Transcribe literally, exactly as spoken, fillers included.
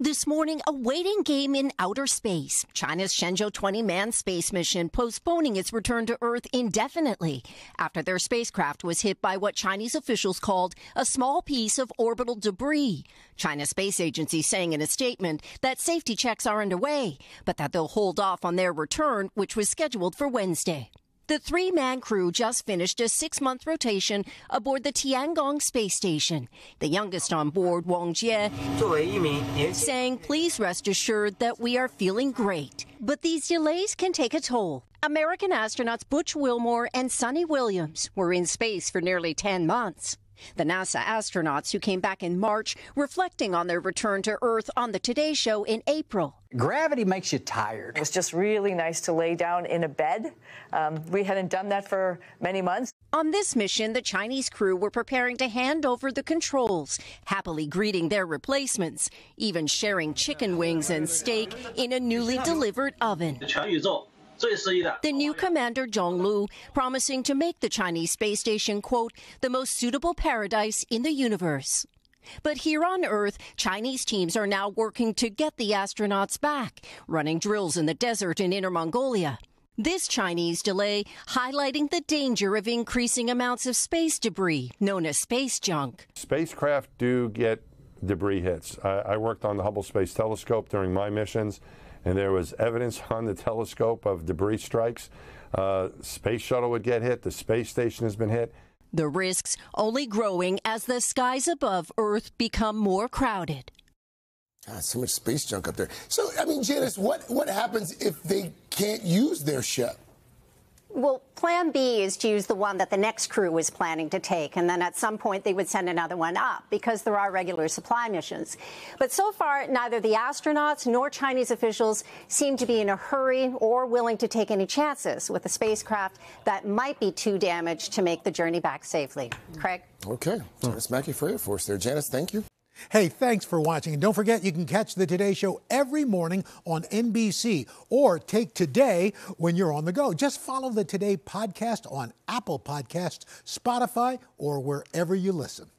This morning, a waiting game in outer space. China's Shenzhou twenty manned space mission postponing its return to Earth indefinitely after their spacecraft was hit by what Chinese officials called a small piece of orbital debris. China's space agency saying in a statement that safety checks are underway, but that they'll hold off on their return, which was scheduled for Wednesday. The three-man crew just finished a six-month rotation aboard the Tiangong Space Station. The youngest on board, Wang Jie, saying, "Please rest assured that we are feeling great." But these delays can take a toll. American astronauts Butch Wilmore and Sonny Williams were in space for nearly ten months. The NASA astronauts who came back in March, reflecting on their return to Earth on The Today Show in April. Gravity makes you tired. It was just really nice to lay down in a bed. Um, we hadn't done that for many months. On this mission, the Chinese crew were preparing to hand over the controls, happily greeting their replacements, even sharing chicken wings and steak in a newly delivered oven. The new commander, Zhong Lu, promising to make the Chinese space station, quote, the most suitable paradise in the universe. But here on Earth, Chinese teams are now working to get the astronauts back, running drills in the desert in Inner Mongolia. This Chinese delay highlighting the danger of increasing amounts of space debris, known as space junk. Spacecraft do get debris hits. I, I worked on the Hubble Space Telescope during my missions, and there was evidence on the telescope of debris strikes. Uh, space shuttle would get hit. The space station has been hit. The risks only growing as the skies above Earth become more crowded. God, so much space junk up there. So, I mean, Janice, what, what happens if they can't use their ship? Well, plan B is to use the one that the next crew was planning to take, and then at some point they would send another one up, because there are regular supply missions. But so far, neither the astronauts nor Chinese officials seem to be in a hurry or willing to take any chances with a spacecraft that might be too damaged to make the journey back safely. Craig? Okay. Janice Mackey Frayer for us there. Janice, thank you. Hey, thanks for watching. And don't forget, you can catch The Today Show every morning on N B C, or take Today when you're on the go. Just follow The Today Podcast on Apple Podcasts, Spotify, or wherever you listen.